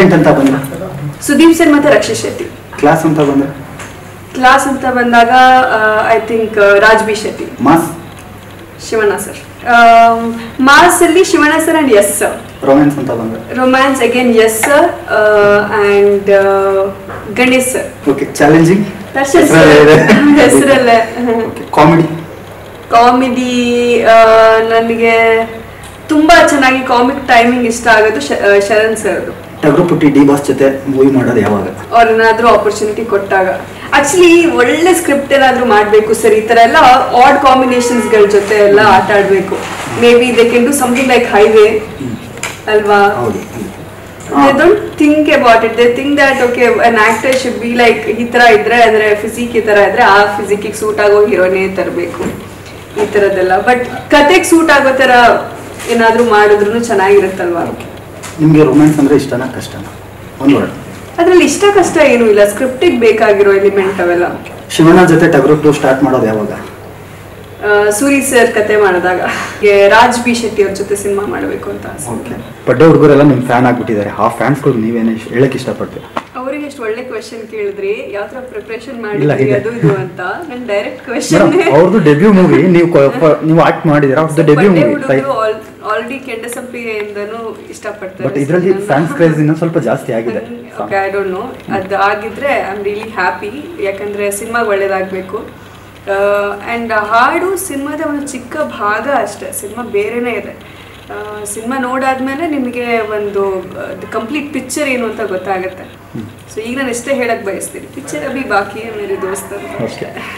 Content ಅಂತ ಬಂದ Sudeep sir ಮತ್ತೆ ರಕ್ಷಿತ್ ಶೆಟ್ಟಿ. ಕ್ಲಾಸ್ ಅಂತ ಬಂದ ಕ್ಲಾಸ್ ಅಂತ ಬಂದಾಗ I think Raj B Shetty. Mass Shivanna sir. Mass ಅಲ್ಲಿ Shivanna sir and yes sir. Romance ಅಂತ ಬಂದ romance again yes sir and Ganesh sir. Okay challenging Darshan sir ಹೆಸರಲ್ಲೇ. Okay comedy. ಕಾಮಿಡಿ ನನಗೆ ತುಂಬಾ ಚೆನ್ನಾಗಿ ಕಾಮಿಕ್ ಟೈಮಿಂಗ್ ಇಷ್ಟ ಆಗೋದು ಶರಣ್ ಸರ್. ಟಗರುಪುಟ್ಟಿ ಡಿ ಬಾಸ್ ಜೊತೆ ಮೂವಿ ಮಾಡೋದು ಯಾವಾಗ ಅವ್ರನ್ನಾದ್ರೂ ಆಪರ್ಚುನಿಟಿ ಕೊಟ್ಟಾಗ. ಆಕ್ಚುಲಿ ಒಳ್ಳೆ ಸ್ಕ್ರಿಪ್ಟ್ ಏನಾದ್ರೂ ಮಾಡಬೇಕು ಸರ್, ಈ ತರ ಎಲ್ಲ ಆಡ್ ಕಾಂಬಿನೇಷನ್ಸ್ ಗಳ ಜೊತೆ ಎಲ್ಲ ಆಟ ಆಡಬೇಕು. Maybe they can do something like highway ಅಲ್ವಾ. They don't think about it. They think that okay, an actor should be like itara idre andre physique itara idre aa physique ಗೆ suit ಆಗೋ ಹೀರೋನೇ ತರಬೇಕು ಈ ತರದಲ್ಲ. But ಕಥೆಗೆ suit ಆಗೋ ತರ ಏನಾದರೂ ಮಾಡಿದ್ರೂ ಚೆನ್ನಾಗಿರುತ್ತಲ್ವಾ. ನಿಮಗೆ ರೊಮ್ಯಾನ್ಸ್ ಅಂದ್ರೆ ಇಷ್ಟನಾ ಕಷ್ಟನಾ? ಒಂದು ವರ್ಡ್ ಅದರಲ್ಲಿ ಇಷ್ಟ ಕಷ್ಟ ಏನು ಇಲ್ಲ, ಸ್ಕ್ರಿಪ್ಟ್ ಗೆ ಬೇಕಾಗಿರೋ ಎಲಿಮೆಂಟ್ ಅವೆಲ್ಲ. ಶಿವಣ್ಣ ಜೊತೆ ಟಗರು ಸ್ಟಾರ್ಟ್ ಮಾಡೋದು ಯಾವಾಗ? ಸೂರಿ ಸರ್ ಕತೆ ಮಾಡಿದಾಗ. ರಾಜ್ ಬಿ ಶೆಟ್ಟಿ ಅವ್ರ ಜೊತೆ ಸಿನಿಮಾ ಮಾಡಬೇಕು ಅಂತ. ಬಡ್ಡೆ ಹುಡುಗರೆಲ್ಲ ನಿಮ್ಮ ಫ್ಯಾನ್ ಆಗಿಬಿಟ್ಟಿದ್ದಾರೆ, ಆ ಫ್ಯಾನ್ಸ್ಗಳು ನೀವೇನೇ ಹೇಳಕ್ಕೆ ಇಷ್ಟಪಡ್ತೀರಾ ಅವರಿಗೆ? ಎಷ್ಟು ಒಳ್ಳೆ ಕ್ವೆಶ್ಚನ್ ಕೇಳಿದ್ರಿ, ಯಾವ ತರ ಪ್ರಿಪರೇಷನ್ ಮಾಡಿದ್ರಿ ಅದು ಇದು ಅಂತ. ನನ್ನ ಡೈರೆಕ್ಟ್ ಕ್ವೆಶ್ಚನ್. ಅವ್ರದ್ದು ಡೆಬ್ಯೂ ಮೂವಿ, ನೀವು ಆಕ್ಟ್ ಮಾಡಿದಿರಾ, ಅವ್ರದ್ದು ಡೆಬ್ಯೂ ಮೂವಿ. ಆಲ್ರೆಡಿ ಕೆಂಡಸಂಪ್ರಿಯಿಂದನೂ ಇಷ್ಟಪಡ್ತಾರೆ ಬಟ್ ಇದರಲ್ಲಿ ಫ್ಯಾನ್ಸ್ ಕ್ರೇಜ್ ಇನ್ನೂ ಸ್ವಲ್ಪ ಜಾಸ್ತಿ ಆಗಿದೆ. ಓಕೆ ಐ ಡೋಂಟ್ ನೋ ಅದು ಆಗಿದ್ರೆ ಐ ಆಮ್ ರಿಯಲಿ ಹ್ಯಾಪಿ, ಯಾಕಂದ್ರೆ ಸಿನಿಮಾಗೆ ಒಳ್ಳೇದಾಗಬೇಕು. ಆ್ಯಂಡ್ ಹಾಡು ಸಿನಿಮಾದ ಒಂದು ಚಿಕ್ಕ ಭಾಗ ಅಷ್ಟೇ, ಸಿನಿಮಾ ಬೇರೆನೇ ಇದೆ. ಸಿನಿಮಾ ನೋಡಾದ್ಮೇಲೆ ನಿಮಗೆ ಒಂದು ಕಂಪ್ಲೀಟ್ ಪಿಕ್ಚರ್ ಏನು ಅಂತ ಗೊತ್ತಾಗುತ್ತೆ. ಸೊ ಈಗ ನಾನು ಇಷ್ಟೇ ಹೇಳಕ್ಕೆ ಬಯಸ್ತೀನಿ, ಪಿಕ್ಚರ್ ಅಭಿ ಬಾಕಿ ಮೇರೆ ದೋಸ್ತ.